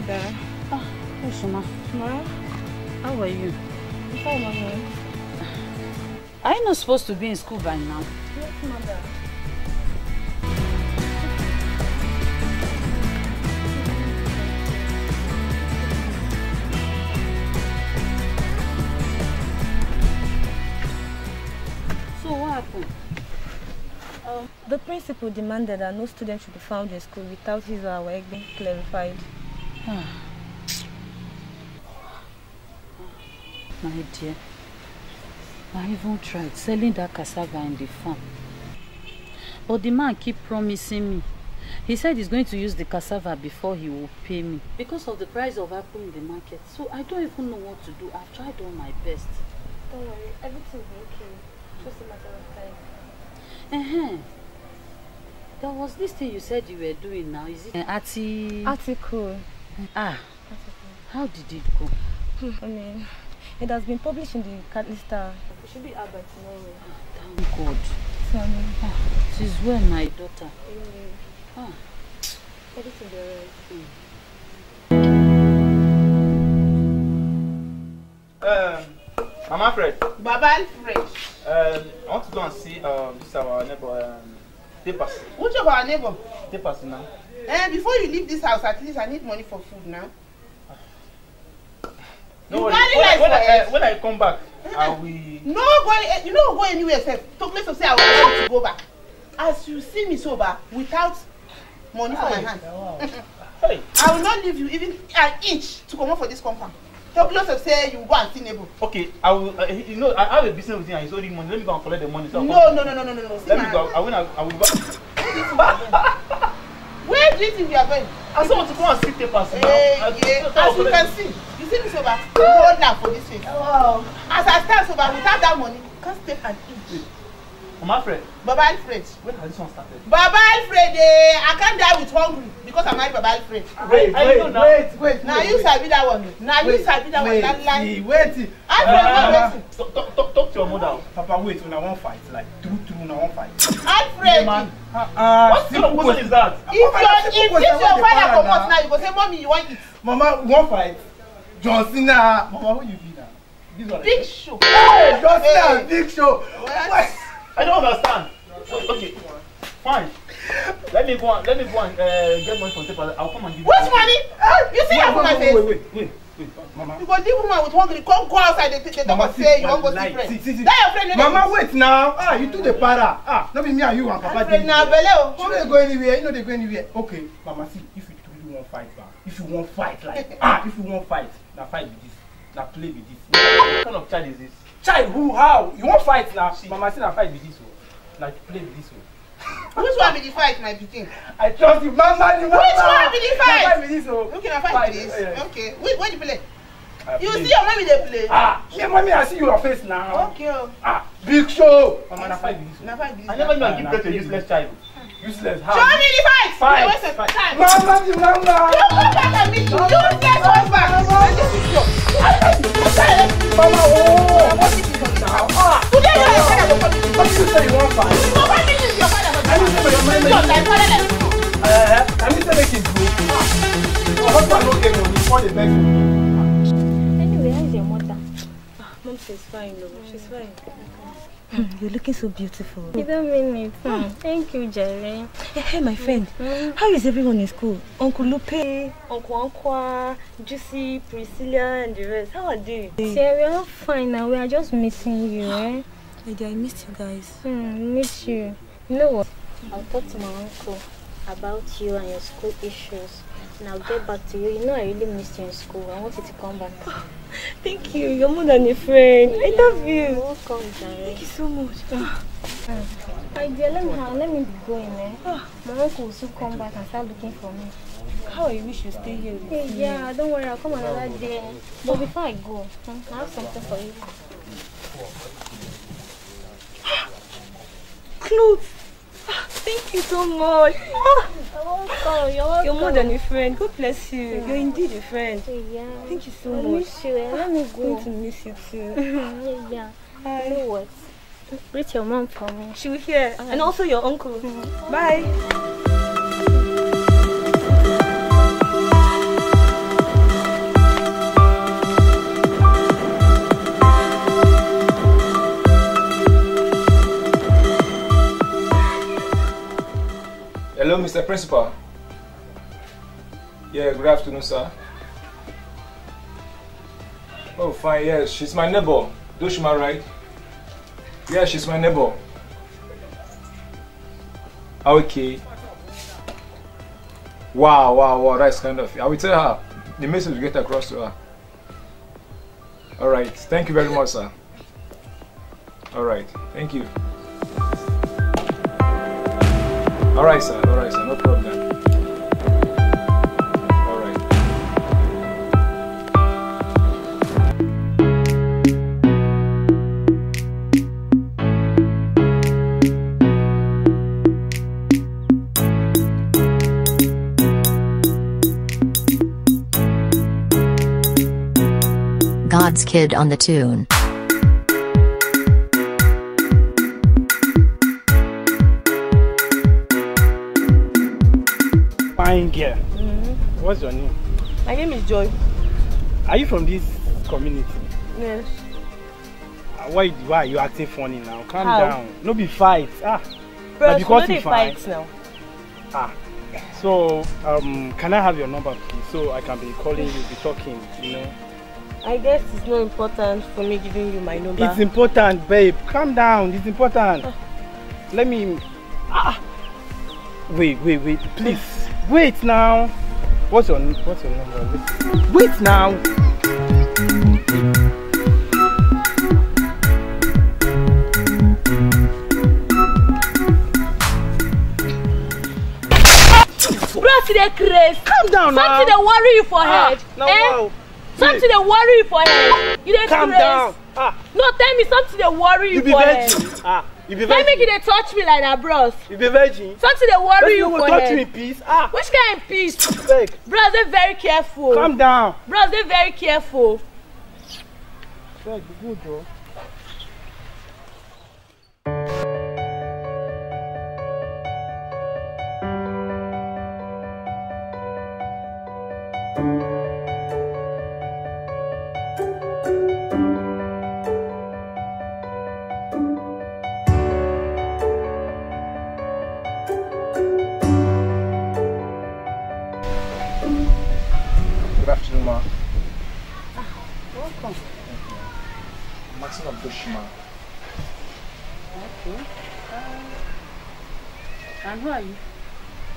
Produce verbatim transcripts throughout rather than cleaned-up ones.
mother. Ah, Dooshima. Ma? How are you? I'm fine, Mama. Are you not supposed to be in school by now? Yes, Mother. So what happened? Um, the principal demanded that no student should be found in school without his or her work being clarified. My dear, I even tried selling that cassava in the farm. But the man keep promising me. He said he's going to use the cassava before he will pay me. Because of the price of apple in the market. So I don't even know what to do. I've tried all my best. Don't worry, everything will be okay. Just a matter of time. Uh-huh. There was this thing you said you were doing now, is it? An arti... Article. Ah. Article. How did it go? I mean, it has been published in the Catalyst Star. It should be out by tomorrow. Oh, thank God. So, I mean, ah, she's well, my daughter. Mm. Ah. Everything there is. Mm. Um. I'm Alfred. Baba Alfred. Um, I want to go and see um, this our neighbor, um, Tepas. Which of our neighbor? Tepas now. Uh, before you leave this house, at least I need money for food now. No worry. When, like when, I, uh, when I come back, I will. No, boy, you don't go anywhere, sir. Talk less of say I will want to go back. As you see me sober, without money for my hand. Hey. I will not leave you even an inch to come up for this compound. Talk lots of say you go and see neighbor. Okay, I will. Uh, you know, I have a business with him and he's owing money. Let me go and collect the money. So no, no, no, no, no, no, no. See, let man. me go. I will. I will go. Where do you think we are going? I want to go and see the person. Hey, now. Yeah. As you can see, you see me sober. Hold down for this week. Oh. As I stand sober without that money, can't step and eat. I'm Alfred. Baba Alfred. When has this one started? Baba Alfred, eh, I can't die with hungry because I'm married Baba Alfred. Wait, wait, wait, wait, wait. Now you sabi that one. Now you sabi that one. That line. Wait. Alfred, wait. Talk, talk, talk to your mother. Papa, wait. When I won't fight, like true, true, when I won't fight. Alfred. What sort of question is that? If your, if your father comes out now, you go say, mommy, you want it. Mama, won't fight. John Cena. Mama, who you be now? Big show. Hey, John Cena, big show. What? I don't understand. Okay, fine. Let me go and let me go and uh, get money from people. I'll come and give you. Which money? Uh, you see, I put my face. Wait, wait, wait, wait, Mama. You go leave woman with hungry. Come go outside. They, they don't say you want go see friend. See, see, see. That your friend. Mama, wait now. Ah, you do the para. Ah, not be me and you and Papa. Friend now, Bello. You don't go anywhere. You know they go anywhere. Okay, Mama. See, if you really want fight, man. If you want fight, like ah, if you want fight, now fight with this. Now play with this. What kind of child is this? Child, who, how? You won't fight now. She. Mama said I fight with this one. Like, play with this one. Which one will be the fight, my picking? I trust you, Mama. Which one will be the fight? I fight with this one. Okay, I fight, fight with this. Yeah. Okay. Wait, where do you play? I you play. See your mommy, they play. Ah, yeah, mommy, I see your face now. Okay. Ah, big show. Mama, I fight with this one. I, fight with this I never knew I give birth to a useless child. Useless. How? Show me the fight. Fight. The fight. Time. Mama, you Mama. You go back and meet you. Useless husband. This is your. Mama, oh. What is it now? Ah. Today you are going to go. What you say you want fight? You want me to your father? I need to be your man. Your father. Eh? I need to make it good. Your husband don't get money. What the next? Anyway, how is your mother? Mom says fine, love. She's fine. You're looking so beautiful. You don't mean it. Hmm. Thank you, Jerry. Hey, hey, my friend. Mm-hmm. How is everyone in school? Uncle Lupe, Uncle Ankwa, Juicy, Priscilla, and the rest. How are they? Hey. See, we're all fine now. We are just missing you, eh? Lady, I miss you guys. Hmm, miss you. You know what? I'll talk to my uncle about you and your school issues. And I'll get back to you. You know I really missed you in school. I want you to come back. Thank you. You're more than a friend. I love you. Welcome, Jerry. Thank you so much. My dear, let me, let me be going, eh? My uncle will soon come back and start looking for me. How I wish you stay here with hey, me. Yeah, don't worry. I'll come another day. But before I go, I have something for you. Clothes. Thank you so much. You're welcome. You're welcome. You're more than a friend. God bless you. Yeah. You're indeed a friend. Yeah. Thank you so I much. I miss you. Eh? Let me go. I'm going to miss you too. Yeah. yeah. Hi. You know what? Reach your mom for me. She will hear. Right. And also your uncle. Mm-hmm. Bye. Hello, Mister Principal. Yeah, good afternoon, sir. Oh, fine, yes, she's my neighbor. Dooshima, right? Yeah, she's my neighbor. Okay. Wow, wow, wow, that's kind of... I will tell her. The message will get across to her. Alright, thank you very much, sir. Alright, thank you. Alright, sir, alright, sir, no problem. God's Kid on the tune. Fine girl. Mm-hmm. What's your name? My name is Joy. Are you from this community? Yes. Why, why are you acting funny now? Calm How? down. No be fight. Ah. Bro, because you fight now. Ah. So, um, can I have your number, please? So I can be calling you, be talking, you know. I guess it's not important for me giving you my number. It's important, babe. Calm down. It's important. Uh, Let me... Ah. Wait, wait, wait. Please. Wait now. What's your, what's your number? Wait, wait now. Calm down now. Something that worry you for head. Ah, no, eh? Wow. Something they worry for him. You didn't Calm down. Ah. No, tell me something they worry you, you be for him. Ah. You be virgin. Let me get they touch me like that, bros. You be virgin. Something they worry you, you for him. Touch me in peace. Ah. Which kind of peace? Bros, they're very careful. Calm down. Bros, they're very careful. Be good, bro.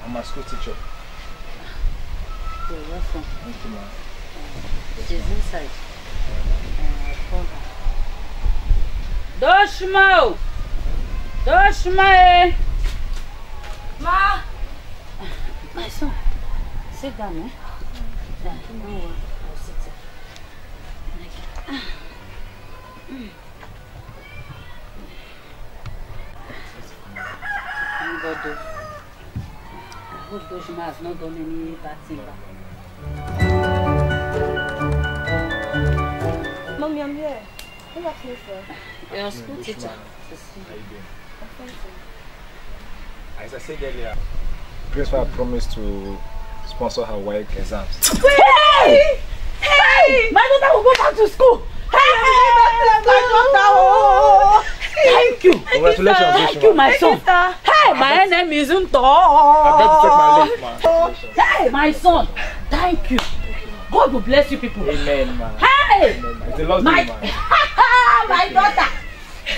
I'm a school teacher. You're welcome. Thank you, ma'am. It is inside. Dooshima! Dooshima! Ma! My son, sit down, eh? Thank you, ma'am. I'll sit down. Thank God, though. I hope Dooshima has not done any bad thing. Mommy, I'm here. What are you for? You're a school teacher. How are you doing? As I said earlier, Grace promised to sponsor her WAEC exams. Hey! Hey! My daughter will go back to school! Hey! My daughter! Thank you! Congratulations, Thank you, my son! Hey, my name is Ntor! I bet you my lips, Hey, my son! Thank you! God will bless you people! Amen, man! Hey! Amen, man. My, day, man. my daughter!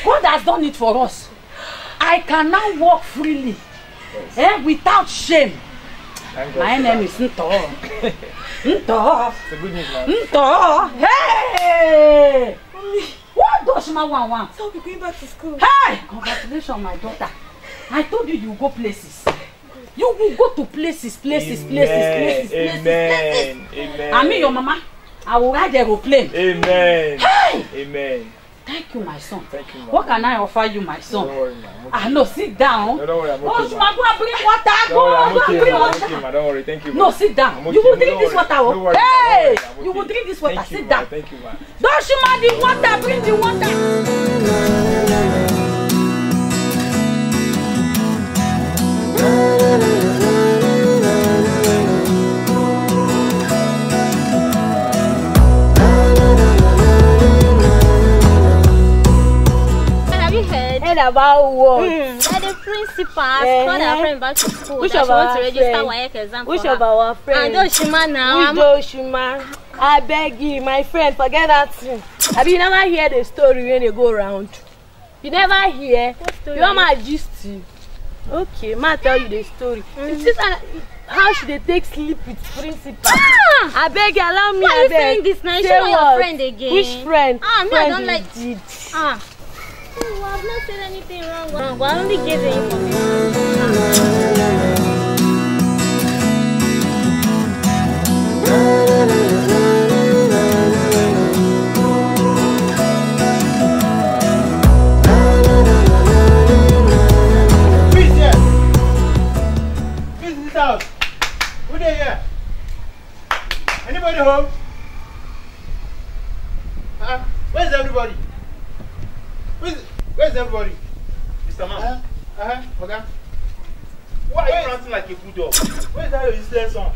God has done it for us! I can now walk freely, yes. eh, without shame! Thank my God. name is Ntor! Ntor! It's a good news, man! Ntor! Hey! What does my one want? So we're going back to school. Hey! Congratulations, my daughter. I told you you go places. You will go to places, places, Amen. places, places, places. Amen. Places. Amen. I mean your mama. I will ride the aeroplane. Amen. Hey! Amen. Thank you, my son. Thank you, what can I offer you, my son? Don't worry, ma. Okay. Ah, no, sit down. No, don't worry, I'm okay, ma. Go and bring water. Go and okay, bring water. I'm okay, ma. Don't worry, thank you, ma. No, sit down. Okay, you will drink this water. Worry, hey! Okay. You will drink this water. Thank sit you, down. Thank you, ma. Don't you mind the water. Bring the water. About what? Mm. That the prince she passed, uh-huh. called her friend back to school. Which of she wants to register friend? Work exam Which of her. Our friends? And Dooshima now. Dooshima. I beg you, my friend, forget that thing. Have you never heard the story when you go around? You never hear. You are my gist. Okay, ma tell you the story. Mm. It's just a, how should they take sleep with principal? Ah! I beg you, allow me. Why are you saying this now? You should your friend again. Which friend? Ah, me, I don't like it. Ah. Oh, I've not said anything wrong. Well, no, I only gave the information. Ah. Who they here? Anybody home? Huh? Where's everybody? Where's, where's everybody? Mister Man. Uh huh. Uh huh. Okay. Why are you ranting like a bulldog? Where's that your useless son?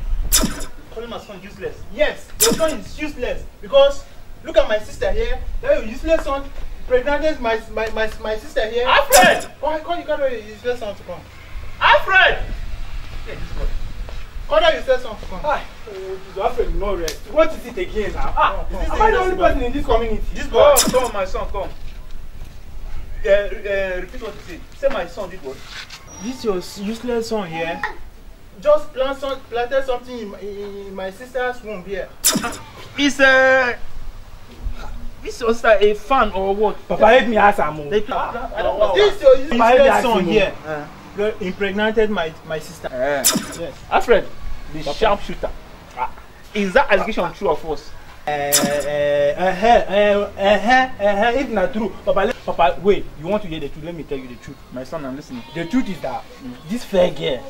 Calling my son useless. Yes, your son is useless because look at my sister here. That your useless son pregnant my my my my sister here. Alfred. Why can't you call your useless son to come? Alfred. Hey, this boy. Order yourself something. Ah, Alfred, no rest. What is it again now? Ah, oh, is am I the only person in this community? This boy, oh, come on, my son, come. Uh, uh, repeat what you said. Say my son did what? This your useless son here. Just plant some, planted something in my, in my sister's womb here. Is a uh, this was uh, a fan or what? Papa, let me ask Amo. This your useless son here. Uh. Impregnated my my sister. Yeah. Yes. Alfred, the Papa. Sharpshooter. Ah. Is that allegation Papa. True or false? Uh, uh, uh, uh, uh, uh, uh, it's not true. Papa, let, Papa, wait. You want to hear the truth? Let me tell you the truth. My son, I'm listening. The truth is that mm. this fair girl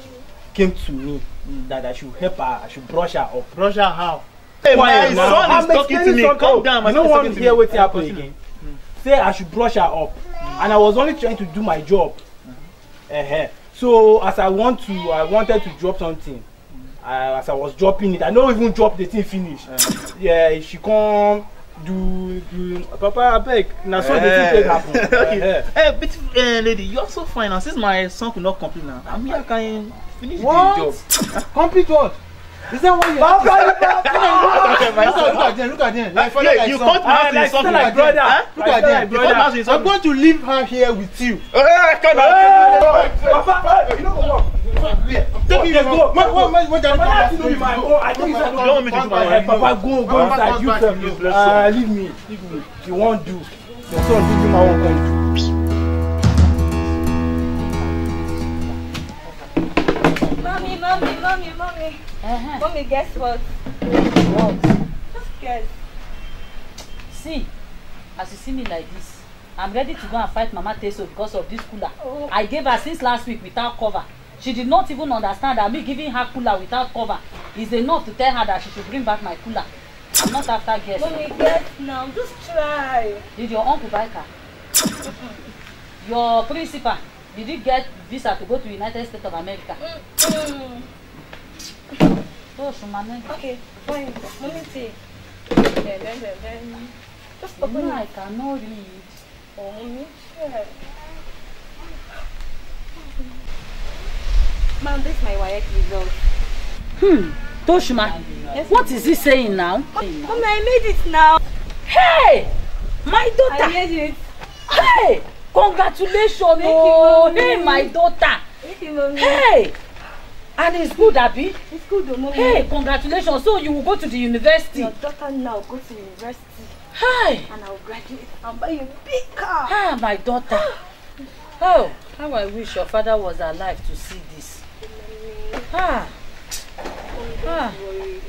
came to me mm. that I should help her. I should brush her up. Brush her how? Hey, my son now. Is I'm talking to me. Calm down. down. My no one to hear what happened again. Mm. Say I should brush her up, mm. and I was only trying to do my job. Uh-huh. So as I want to, I wanted to drop something. Mm. Uh, as I was dropping it, I don't even drop the thing finish. Uh. Yeah, she come do do. Papa, I beg. Now so uh. the thing take happen. Okay. Uh, hey, but, uh, lady, you are so fine. Now since my son could not complete now, I mean I can finish what? The job. Complete what? Is that what you? Look at them! Look at them! Like yeah, you can't like something like brother. Huh? Look like at them! Like I'm going to leave her here with you. Hey, come on! Papa, you don't walk. Take it, go. What? What? I don't do my own. I don't want me to do my own. Papa, go, go inside. You tell me. Ah, leave me. Leave me. You won't do. Your son did my own country. Mommy, mommy, mommy, mommy. Uh-huh. Mommy, guess what? What? Just guess. See, as you see me like this, I'm ready to go and fight Mama Teso because of this cooler. Oh. I gave her since last week without cover. She did not even understand that me giving her cooler without cover is enough to tell her that she should bring back my cooler. I'm not after guess. Mommy, guess now. Just try. Did your uncle buy car? Your principal? Did you get visa to go to United States of America? Mm. Mm. Okay, fine. Let me see. Yeah, then, then, then. Just open it. No, I cannot read. Oh, let me check. Ma'am, this is my W A E C result. Hmm. Dooshima, yes, what is he saying now? Oh, I made it now. Hey! My daughter! I made it. Hey! Congratulations, oh, hey, my daughter. You, hey, and it's good, Abby. It's good, Mommy. Hey, congratulations. So you will go to the university. Your daughter now go to the university. Hi. And I will graduate and buy you a big car. Ah, my daughter. Oh, how I wish your father was alive to see this. Ah. Oh, don't ah. worry.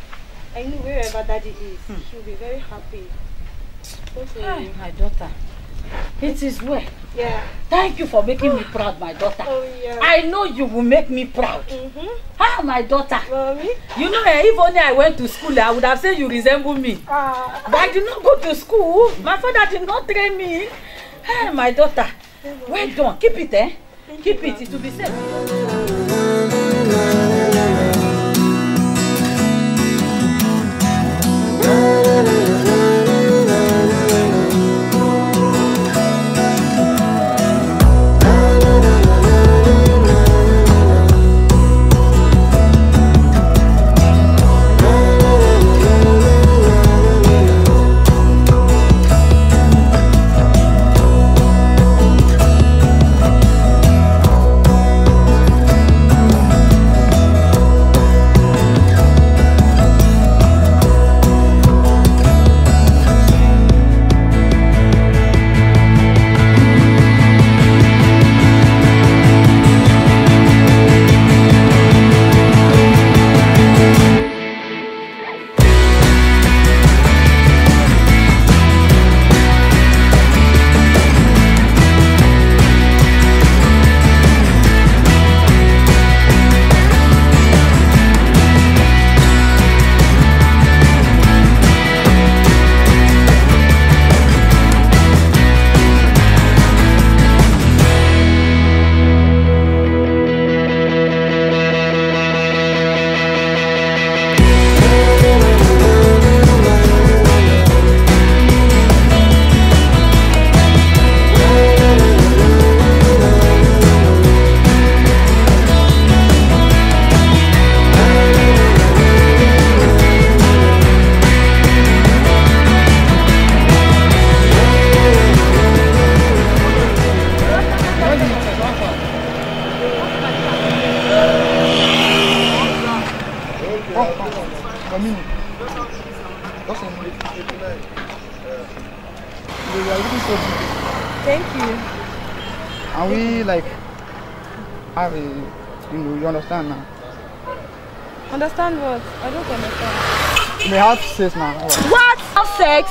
I know wherever Daddy is, hmm. she'll be very happy. Don't worry. Hi, my daughter. It is well. Yeah. Thank you for making me proud, my daughter. Oh, yeah. I know you will make me proud. Mm-hmm. Ah, my daughter. Mommy? You know, if only I went to school, I would have said you resemble me. Uh, but I did not go to school. My father did not train me. Ah, my daughter. Well done. Keep it, eh? Thank Keep you, it. It will be safe. community. That's all. You are looking so beautiful. Thank you. And we like have a, you know, you understand now. Understand what? I don't understand. They have sex now. What? Have sex?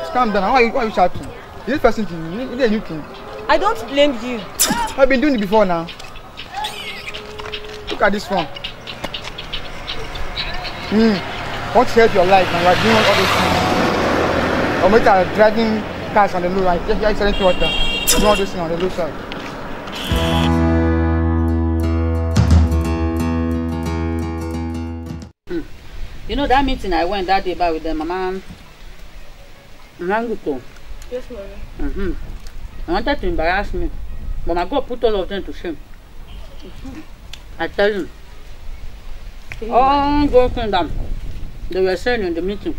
Just calm down. Why are you, why are you shouting? Is this person thing? Is it a new thing? I don't blame you. I've been doing it before now. Look at this one. Mm. Want to help your life and you are doing all these things. Or make a dragging cars on the low, right? You're selling water. Doing all those things on the low side. Mm. You know that meeting I went that day by with the mama Ranguto? Yes, ma'am. Mm-hmm. I wanted to embarrass me, but my God put all of them to shame. Mm-hmm. I tell you. All those things that they were saying in the meeting.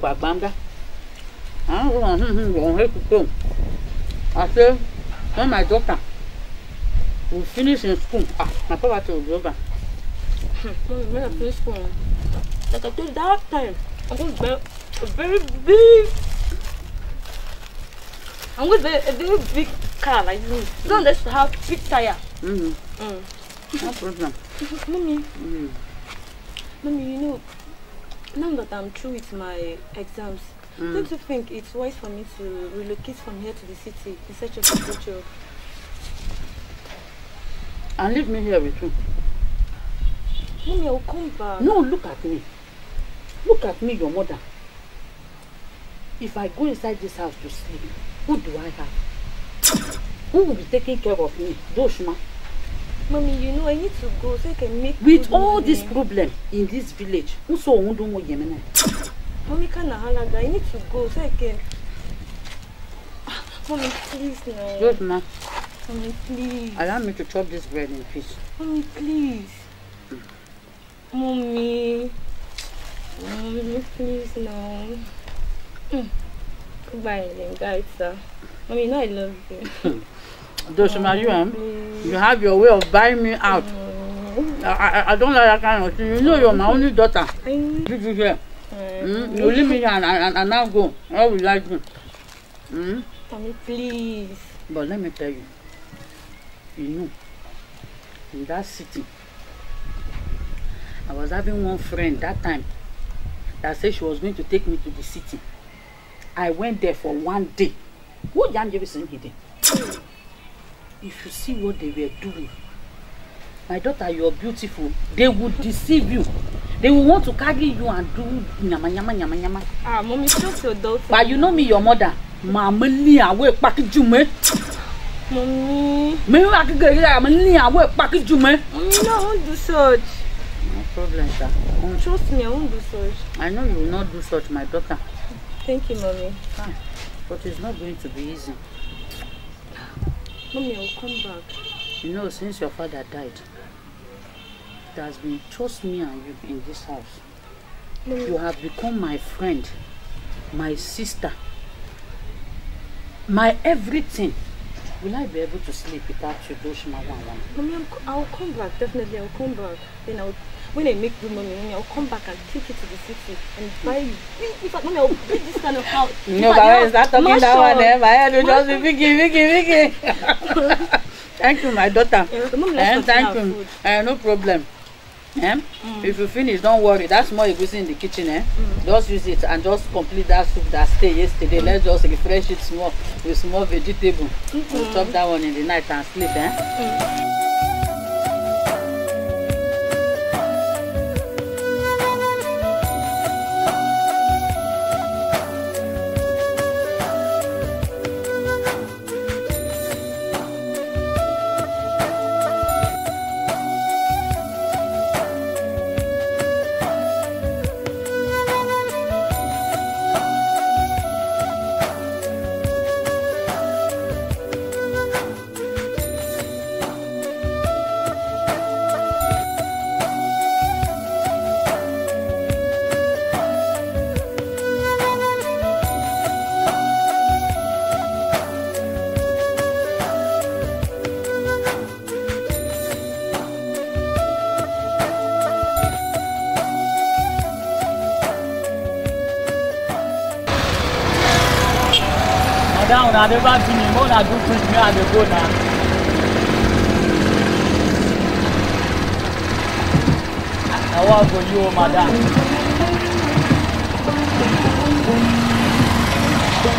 Kwabanga. I don't know to go. I said, when my daughter will finish in school, ah, my poverty will be over. When I finish school, like I told you that time, I'm going to be a very big, I'm going to be a very big car like this. Don't just have big tire. Mm-hmm. Mm. No problem. Mommy, mm. Mommy, you know, now that I'm through with my exams, mm. don't you think it's wise for me to relocate from here to the city in search of a good job? And leave me here with you. Mommy, I'll come back. No, look at me. Look at me, your mother. If I go inside this house to sleep, who do I have? Who will be taking care of me? Dooshima. Mommy, you know, I need to go so I can make. With all this problem in this village, also Mommy, can I I need to go so I can. Mommy, please now. Good ma. Mommy, please. Allow me to chop this bread in peace. Mommy, please. Mm. Mommy. Mommy, please now. Mm. Goodbye, then, guys, sir. Mommy, now I love you. Dooshima, you, um, you have your way of buying me out. Mm. I, I I don't like that kind of thing. You know you're my only daughter. Mm. Did you hear? Mm. Mm. You leave me here and, and, and now go. I will like you. Mm. Mommy, please. But let me tell you. You know, in that city, I was having one friend that time that said she was going to take me to the city. I went there for one day. Who did you sing it? If you see what they were doing, my daughter, you're beautiful. They would deceive you. They will want to carry you and do nyama nyama nyama nyama. Ah, mommy, just your daughter. But you know me, your mother. Mommy, I will package you, me. Mommy. Mommy, I will package you, me. Mommy, no, I won't do such. No problem, sir. Um, Trust me, I won't do such. I know you will not do such, my daughter. Thank you, mommy. Ah, but it's not going to be easy. Mommy, I will come back. You know, since your father died, there has been just me and you in this house. Mommy. You have become my friend, my sister, my everything. Will I be able to sleep without you, Dooshima? Mommy, I will come back, definitely. I will come back. Then I will, when I make good money, Mommy, I will come back and take you to the city and buy you. In fact, Mommy, I will build this kind of house. No, but I start talking that one, eh? My head will just be Vicky, Vicky, Vicky. Thank you, my daughter. Yeah, and thank you. Uh, no problem. Eh? Mm. If you finish, don't worry. That's more egusi in the kitchen. Eh? Mm. Just use it and just complete that soup that stayed yesterday. Mm. Let's just refresh it small with small vegetable. Mm -hmm. We'll chop that one in the night and sleep. Eh? Mm. down now, they back to me, more than good push me at the go now. I want for you, madam.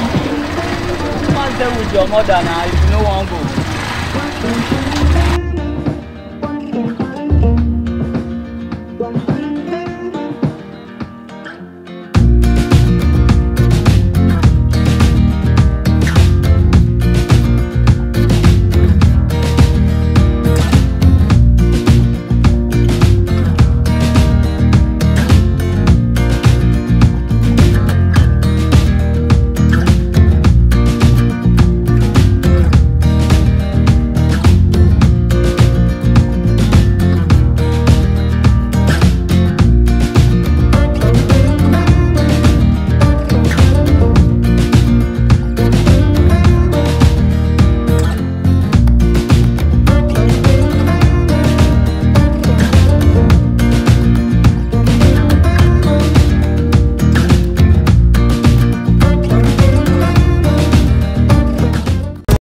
You can't stay with your mother now if you no want to go.